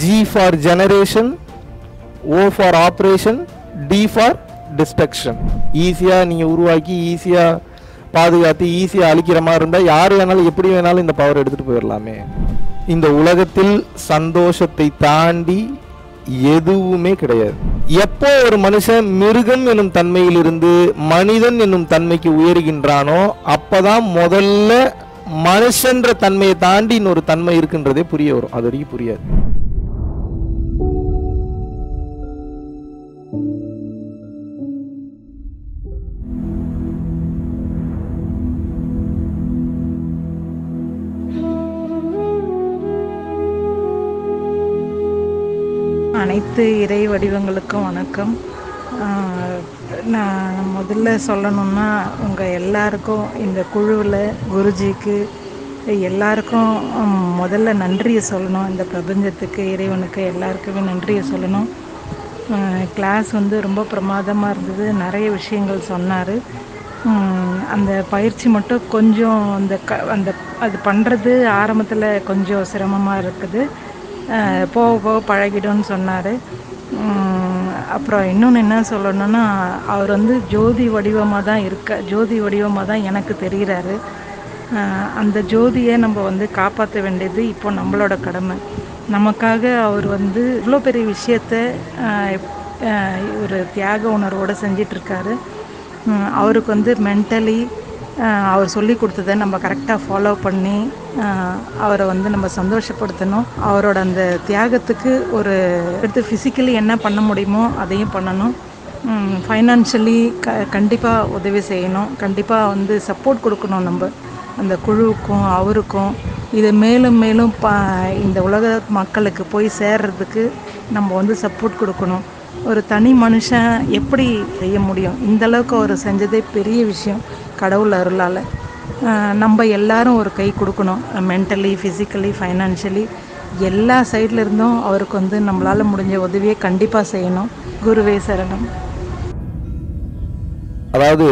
G for generation, O for operation, D for destruction. ஈஸியாக நீங்கள் உருவாக்கி ஈஸியாக பாதுகாத்து ஈஸியாக அழிக்கிற மாதிரி இருந்தால் யார் வேணாலும் எப்படி வேணாலும் இந்த பவர் எடுத்துகிட்டு போயிடலாமே. இந்த உலகத்தில் சந்தோஷத்தை தாண்டி எதுவுமே கிடையாது. எப்போ ஒரு மனுஷன் மிருகம் என்னும் தன்மையிலிருந்து மனிதன் என்னும் தன்மைக்கு உயர்கின்றானோ அப்போதான் முதல்ல மனுஷன்ற தன்மையை தாண்டி இன்னொரு தன்மை இருக்குன்றதே புரிய வரும். அது வரைக்கும் புரியாது. அனைத்து இறை வடிவங்களுக்கும் வணக்கம். நான் முதல்ல சொல்லணும்னா உங்கள் எல்லாருக்கும், இந்த குழுவில் குருஜிக்கு எல்லாருக்கும் முதல்ல நன்றியை சொல்லணும். இந்த பிரபஞ்சத்துக்கு, இறைவனுக்கு எல்லாருக்குமே நன்றியை சொல்லணும். கிளாஸ் வந்து ரொம்ப பிரமாதமாக இருந்தது. நிறைய விஷயங்கள் சொன்னார். அந்த பயிற்சி மட்டும் கொஞ்சம் அது பண்ணுறது ஆரம்பத்தில் கொஞ்சம் சிரமமாக இருக்குது. போக போக பழகிடும்னு சொன்னார். அப்புறம் இன்னொன்று என்ன சொல்லணும்னா, அவர் வந்து ஜோதி வடிவமாக தான் ஜோதி வடிவமாக தான் எனக்கு தெரிகிறாரு. அந்த ஜோதியை நம்ம வந்து காப்பாற்ற வேண்டியது இப்போ நம்மளோட கடமை. நமக்காக அவர் வந்து இவ்வளோ பெரிய விஷயத்தை ஒரு தியாக உணர்வோடு செஞ்சிட்ருக்காரு. அவருக்கு வந்து மென்டலி அவர் சொல்லி கொடுத்ததை நம்ம கரெக்டாக ஃபாலோ பண்ணி அவரை வந்து நம்ம சந்தோஷப்படுத்தணும். அவரோட அந்த தியாகத்துக்கு ஒரு அடுத்து ஃபிசிக்கலி என்ன பண்ண முடியுமோ அதையும் பண்ணணும். ஃபைனான்ஷியலி கண்டிப்பாக உதவி செய்யணும். கண்டிப்பாக வந்து சப்போர்ட் கொடுக்கணும் நம்ம அந்த குழுவுக்கும் அவருக்கும். இது மேலும் மேலும் இந்த உலக மக்களுக்கு போய் சேர்றதுக்கு நம்ம வந்து சப்போர்ட் கொடுக்கணும். ஒரு தனி மனுஷன் எப்படி செய்ய முடியும்? இந்தளவுக்கு அவர் செஞ்சதே பெரிய விஷயம் கடவுள் அருளால். நம்ம எல்லாரும் ஒரு கை கொடுக்கணும். மென்டலி, ஃபிசிக்கலி, ஃபைனான்ஷியலி எல்லா சைடில் இருந்தும் அவருக்கு வந்து நம்மளால் முடிஞ்ச உதவியை கண்டிப்பாக செய்யணும். குருவே சரணம். அதாவது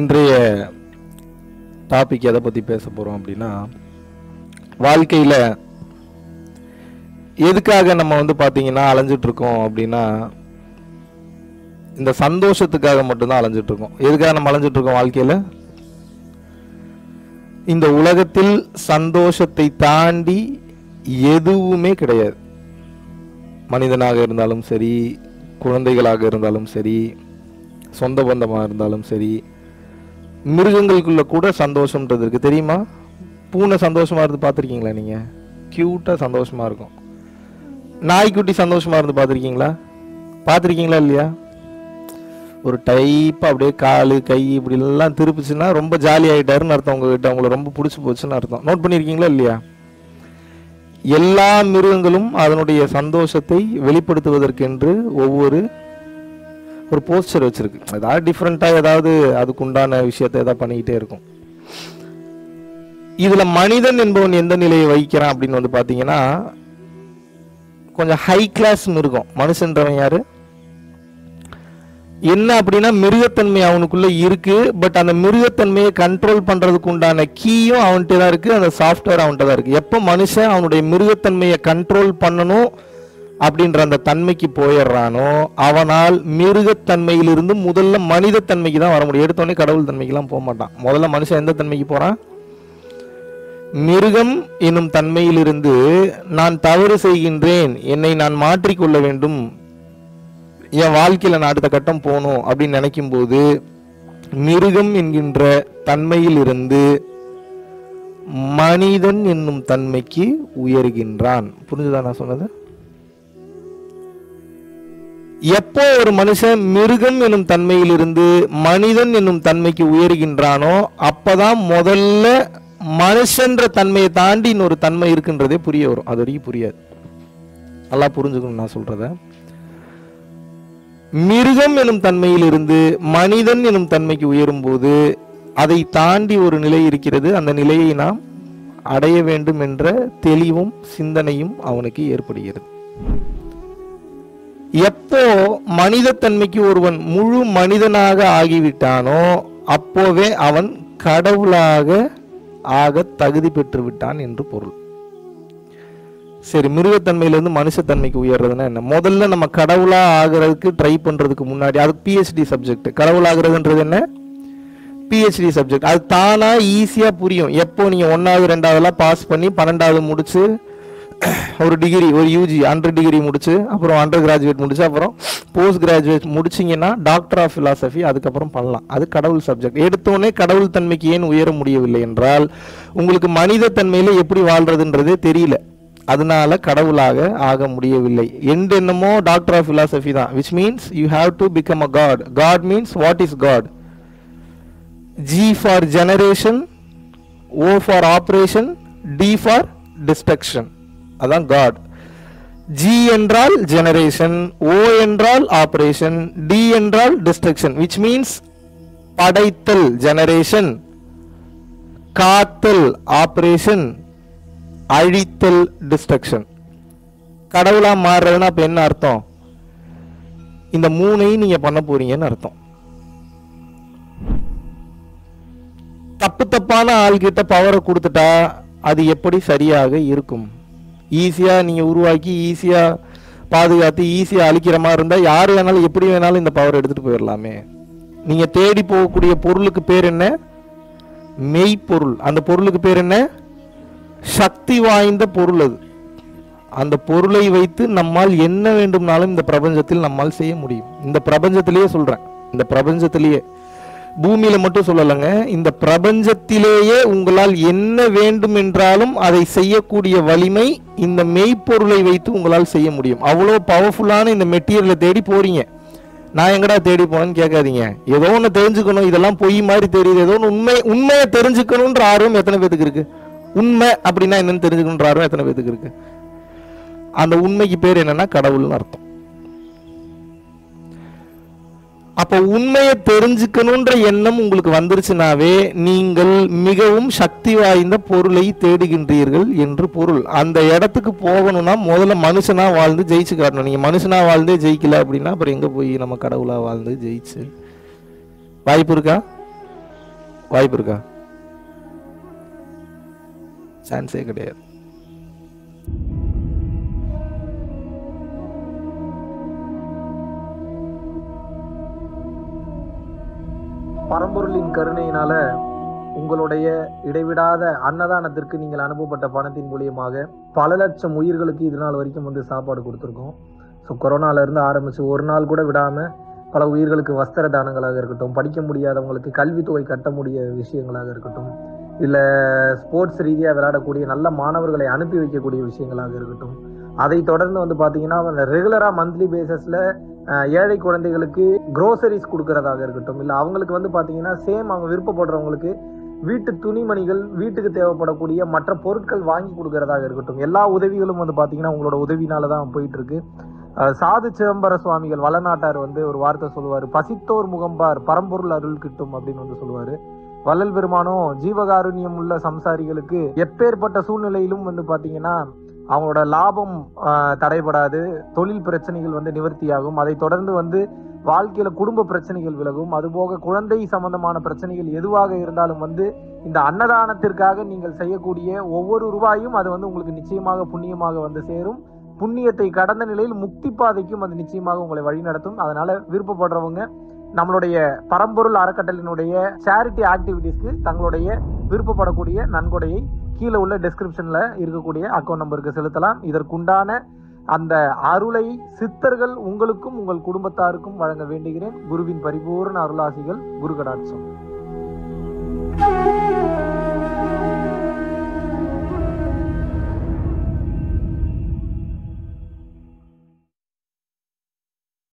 இன்றைய டாபிக் எதை பற்றி பேச போகிறோம் அப்படின்னா, வாழ்க்கையில் எதுக்காக நம்ம வந்து பார்த்தீங்கன்னா அலைஞ்சிட்ருக்கோம் அப்படின்னா, இந்த சந்தோஷத்துக்காக மட்டும்தான் அலைஞ்சிட்ருக்கோம். எதுக்காக நம்ம அலைஞ்சிட்ருக்கோம் வாழ்க்கையில்? இந்த உலகத்தில் சந்தோஷத்தை தாண்டி எதுவுமே கிடையாது. மனிதனாக இருந்தாலும் சரி, குழந்தைகளாக இருந்தாலும் சரி, சொந்த பந்தமாக இருந்தாலும் சரி, மிருகங்களுக்குள்ளே கூட சந்தோஷம்ன்றது இருக்குது. தெரியுமா, பூனை சந்தோஷமாக இருந்து பார்த்துருக்கீங்களா நீங்கள்? க்யூட்டாக சந்தோஷமாக இருக்கும். நாய்க்குட்டி சந்தோஷமாக இருந்து பார்த்துருக்கீங்களா இல்லையா? ஒரு டைப்பாக அப்படியே கால் கை இப்படிலாம் திருப்பிச்சுன்னா ரொம்ப ஜாலி ஆகிட்டாருன்னு அர்த்தம். உங்ககிட்ட அவங்கள ரொம்ப பிடிச்சி போச்சுன்னு அர்த்தம். நோட் பண்ணியிருக்கீங்களா இல்லையா? எல்லா மிருகங்களும் அதனுடைய சந்தோஷத்தை வெளிப்படுத்துவதற்கென்று ஒரு போஸ்டர் வச்சுருக்கு. ஏதாவது டிஃப்ரெண்ட்டாக ஏதாவது அதுக்கு உண்டான விஷயத்தை ஏதாவது பண்ணிக்கிட்டே இருக்கும். இதில் மனிதன் என்பவன் எந்த நிலையை வகிக்கிறான் அப்படின்னு வந்து பார்த்தீங்கன்னா, கொஞ்சம் ஹை கிளாஸ் மிருகம். மனுஷன்றவன் யாரு என்ன அப்படின்னா, மிருகத்தன்மை அவனுக்குள்ள இருக்கு. பட் அந்த மிருகத்தன்மையை கண்ட்ரோல் பண்றதுக்கு உண்டான கீயும் அவன்கிட்ட தான் இருக்கு, அந்த சாஃப்ட்வேர் அவன்கிட்ட தான் இருக்கு. எப்போ மனுஷன் அவனுடைய மிருகத்தன்மையை கண்ட்ரோல் பண்ணணும் அப்படின்ற அந்த தன்மைக்கு போயிடுறானோ, அவனால் மிருகத்தன்மையிலிருந்து முதல்ல மனித தன்மைக்கு தான் வர முடியும். எடுத்தோடனே கடவுள் தன்மைக்குலாம் போக மாட்டான். முதல்ல மனுஷன் எந்த தன்மைக்கு போறான்? மிருகம் என்னும் தன்மையிலிருந்து நான் தவறு செய்கின்றேன், என்னை நான் மாற்றிக்கொள்ள வேண்டும், என் வாழ்க்கையில் நான் அடுத்த கட்டம் போகணும் அப்படின்னு நினைக்கும் போது, மிருகம் என்கின்ற தன்மையிலிருந்து மனிதன் என்னும் தன்மைக்கு உயர்கின்றான். புரிஞ்சுதா நான் சொன்னது? எப்போ ஒரு மனுஷன் மிருகம் என்னும் தன்மையிலிருந்து மனிதன் என்னும் தன்மைக்கு உயர்கின்றானோ அப்போதான் முதல்ல மனுஷன்ற தன்மையை தாண்டி இன்னொரு தன்மை இருக்குன்றதே புரிய வரும். அது வரைக்கும் புரியாது. நல்லா புரிஞ்சுக்கணும் நான் சொல்றத. மிருகம் எனும் தன்மையிலிருந்து மனிதன் எனும் தன்மைக்கு உயரும் போது அதை தாண்டி ஒரு நிலை இருக்கிறது. அந்த நிலையை நாம் அடைய வேண்டும் என்ற தெளிவும் சிந்தனையும் அவனுக்கு ஏற்படுகிறது. எப்போ மனித தன்மைக்கு ஒருவன் முழு மனிதனாக ஆகிவிட்டானோ அப்போவே அவன் கடவுளாக ஆக தகுதி பெற்று விட்டான் என்று பொருள். சரி, மிருகத்தன்மையிலேருந்து மனுஷத்தன்மைக்கு உயர்றதுன்னா என்ன? முதல்ல நம்ம கடவுளாக ஆகிறதுக்கு ட்ரை பண்ணுறதுக்கு முன்னாடி அதுக்கு பிஹெச்டி சப்ஜெக்ட். கடவுளாகிறதுன்றது என்ன? PhD subject. அது தானாக ஈஸியாக புரியும். எப்போ நீங்கள் 1வது 2வதுலாம் பாஸ் பண்ணி 12வது முடித்து ஒரு டிகிரி, ஒரு யூஜி 100 டிகிரி முடிச்சு, அப்புறம் அண்டர் கிராஜுவேட் முடிச்சு, அப்புறம் போஸ்ட் கிராஜுவேட் முடிச்சிங்கன்னா டாக்டர் ஆஃப் ஃபிலாசபி அதுக்கப்புறம் பண்ணலாம். அது கடவுள் சப்ஜெக்ட். எடுத்தோடனே கடவுள் தன்மைக்கு ஏன் உயர முடியவில்லை என்றால் உங்களுக்கு மனித தன்மையில எப்படி வாழ்றதுன்றதே தெரியல, அதனால கடவுளாக ஆக முடியவில்லை. என்னமோ டாக்டர் ஆஃப் ஃபிலாசபி தான், which means you have to become a god. God means what is god? G for generation, O for operation, D for destruction. அதான் காட். ஜி என்றால் ஜெனரேஷன், ஓ என்றால் ஆப்ரேஷன், டி என்றால் destruction. Which means படைத்தல் generation, காத்தல் operation, அழித்தல் destruction. கடவுளா மாறுறதுன்னா அப்ப என்ன அர்த்தம்? இந்த 3ஐயும் நீங்க பண்ண போறீங்கன்னு அர்த்தம். தப்பு தப்பான ஆள்கிட்ட பவரை கொடுத்துட்டா அது எப்படி சரியாக இருக்கும்? ஈஸியாக நீங்கள் உருவாக்கி, ஈஸியாக பாதுகாத்து, ஈஸியாக அழிக்கிற மாதிரி இருந்தால் யார் வேணாலும் எப்படி வேணாலும் இந்த பவர் எடுத்துகிட்டு போயிடலாமே. நீங்கள் தேடி போகக்கூடிய பொருளுக்கு பேர் என்ன? மெய்ப்பொருள். அந்த பொருளுக்கு பேர் என்ன? சக்தி வாய்ந்த பொருள். அது அந்த பொருளை வைத்து நம்மால் என்ன வேண்டும்னாலும் இந்த பிரபஞ்சத்தில் நம்மால் செய்ய முடியும். இந்த பிரபஞ்சத்திலேயே சொல்கிறேன், இந்த பிரபஞ்சத்திலேயே, பூமியில் மட்டும் சொல்லலைங்க, இந்த பிரபஞ்சத்திலேயே உங்களால் என்ன வேண்டும் என்றாலும் அதை செய்யக்கூடிய வலிமை இந்த மெய்ப்பொருளை வைத்து உங்களால் செய்ய முடியும். அவ்வளோ பவர்ஃபுல்லான இந்த மெட்டீரியலை தேடி போகிறீங்க. நான் எங்கடா தேடி போனேன்னு கேட்காதீங்க. ஏதோ ஒன்று தெரிஞ்சுக்கணும், இதெல்லாம் பொய் மாதிரி தெரியுது, ஏதோ ஒன்று உண்மையை தெரிஞ்சுக்கணுன்ற ஆர்வம் எத்தனை பேத்துக்கு இருக்குது? உண்மை அப்படின்னா என்னென்னு தெரிஞ்சுக்கணுன்ற ஆர்வம் எத்தனை பேத்துக்கு இருக்குது? அந்த உண்மைக்கு பேர் என்னென்னா கடவுள்னு அர்த்தம். அப்போ உண்மையை தெரிஞ்சுக்கணுன்ற எண்ணம் உங்களுக்கு வந்துருச்சுனாவே நீங்கள் மிகவும் சக்தி வாய்ந்த பொருளை தேடுகின்றீர்கள் என்று பொருள். அந்த இடத்துக்கு போகணும்னா முதல்ல மனுஷனாக வாழ்ந்து ஜெயிச்சு காட்டணும். நீங்கள் மனுஷனாக வாழ்ந்தே ஜெயிக்கல அப்படின்னா அப்புறம் எங்கே போய் நம்ம கடவுளாக வாழ்ந்து ஜெயிச்சு வாய்ப்பு இருக்கா? வாய்ப்பு இருக்கா? சான்ஸே கிடையாது. பரம்பொருளின் கருணையினால உங்களுடைய இடைவிடாத அன்னதானத்திற்கு நீங்கள் அனுப்பப்பட்ட பணத்தின் மூலியமாக பல லட்சம் உயிர்களுக்கு இது நாள் வரைக்கும் வந்து சாப்பாடு கொடுத்துருக்கோம். ஸோ கொரோனாவிலேருந்து ஆரம்பித்து ஒரு நாள் கூட விடாமல் பல உயிர்களுக்கு வஸ்திர தானங்களாக இருக்கட்டும், படிக்க முடியாதவங்களுக்கு கல்வித்தொகை கட்ட முடிய விஷயங்களாக இருக்கட்டும், இல்லை ஸ்போர்ட்ஸ் ரீதியாக விளையாடக்கூடிய நல்ல மாணவர்களை அனுப்பி வைக்கக்கூடிய விஷயங்களாக இருக்கட்டும், அதை தொடர்ந்து வந்து பார்த்தீங்கன்னா ரெகுலராக மந்த்லி பேசிஸில் ஏழை குழந்தைகளுக்கு க்ரோசரிஸ் கொடுக்கறதாக இருக்கட்டும், இல்லை அவங்களுக்கு வந்து பார்த்தீங்கன்னா சேம் அவங்க விருப்பப்படுறவங்களுக்கு வீட்டு துணிமணிகள், வீட்டுக்கு தேவைப்படக்கூடிய மற்ற பொருட்கள் வாங்கி கொடுக்கறதாக இருக்கட்டும், எல்லா உதவிகளும் வந்து பார்த்தீங்கன்னா உங்களோட உதவினால தான் போயிட்டுருக்கு. சாது சிதம்பர சுவாமிகள் வளநாட்டார் வந்து ஒரு வார்த்தை சொல்லுவார், பசித்தோர் முகம்பார் பரம்பொருள் அருள் கிட்டும் அப்படின்னு வந்து சொல்லுவார். வள்ளல் பெருமானும் ஜீவகாருண்யம் உள்ள சம்சாரிகளுக்கு எப்பேற்பட்ட சூழ்நிலையிலும் வந்து பார்த்தீங்கன்னா அவங்களோட லாபம் தடைபடாது, தொழில் பிரச்சனைகள் வந்து நிவர்த்தியாகும், அதை தொடர்ந்து வந்து வாழ்க்கையில குடும்ப பிரச்சனைகள் விலகும், அதுபோக குழந்தை சம்பந்தமான பிரச்சனைகள் எதுவாக இருந்தாலும் வந்து இந்த அன்னதானத்திற்காக நீங்கள் செய்யக்கூடிய ஒவ்வொரு ரூபாயும் அது வந்து உங்களுக்கு நிச்சயமாக புண்ணியமாக வந்து சேரும். புண்ணியத்தை கடந்த நிலையில் முக்தி பாதைக்கும் அது நிச்சயமாக உங்களை வழிநடத்தும். அதனால விருப்பப்படுறவங்க நம்மளுடைய பரம்பொருள் அறக்கட்டளினுடைய சேரிட்டி ஆக்டிவிட்டிஸ்க்கு தங்களுடைய விருப்பப்படக்கூடிய நன்கொடையை கீழே உள்ள டெஸ்கிரிப்ஷன்ல இருக்கக்கூடிய அக்கௌண்ட் நம்பருக்கு செலுத்தலாம். இதற்குண்டான அந்த அருளை சித்தர்கள் உங்களுக்கும் உங்கள் குடும்பத்தாருக்கும் வழங்க வேண்டுகிறேன். குருவின் பரிபூர்ண அருளாசிகள். குரு கடாட்சம்.